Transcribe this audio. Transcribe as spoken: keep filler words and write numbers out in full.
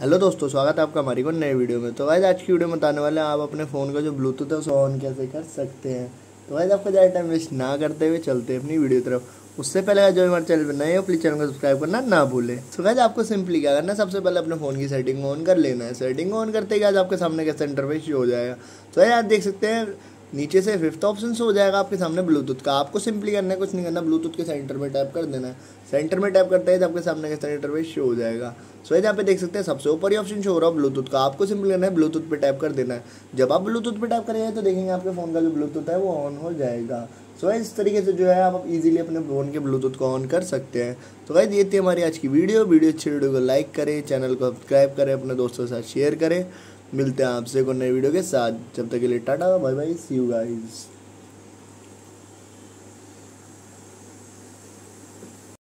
Hello दोस्तों, स्वागत है आपका हमारी को नए वीडियो में। तो गाइस आज की वीडियो में बताने वाले हैं आप अपने फ़ोन का जो ब्लूटूथ है उसको ऑन कैसे कर सकते हैं। तो गाइस आपको ज़्यादा टाइम वेस्ट ना करते हुए चलते हैं अपनी वीडियो तरफ। उससे पहले जो हमारे चैनल पर नए हो प्लीज चैनल को सब्सक्राइब करना ना भूलें। तो गाइस आपको सिंपली क्या करना है, सबसे पहले अपने फ़ोन की सेटिंग ऑन कर लेना है। सेटिंग ऑन करते ही गाइस आपके सामने कैसा इंटरफेस शो हो जाएगा। तो गाइस आप देख सकते हैं नीचे से फिफ्थ ऑप्शन हो जाएगा आपके सामने ब्लूटूथ का। आपको सिंपली करना है कुछ नहीं करना, ब्लूटूथ के सेंटर में टाइप कर देना है। सेंटर में टाइप करते हैं तो आपके सामने कैसा इंटरफेस शो हो जाएगा। सो यहाँ पे देख सकते हैं सबसे ऊपर ही ऑप्शन शो हो रहा है ब्लूटूथ का। आपको सिंपली करना है ब्लूटूथ पे टाइप कर देना है। जब आप ब्लूटूथ पे टाइप करेंगे तो देखेंगे आपके फ़ोन का जो ब्लूटूथ है वो ऑन हो जाएगा। सो so, इस तरीके से जो है आप इजीली अपने फ़ोन के ब्लूटूथ को ऑन कर सकते हैं। तो गाइस ये थी हमारी आज की वीडियो। वीडियो अच्छी वीडियो को लाइक करें, चैनल को सब्सक्राइब करें, अपने दोस्तों के साथ शेयर करें। मिलते हैं आपसे को नए वीडियो के साथ। जब तक के लिए Tata, bye bye, see you guys.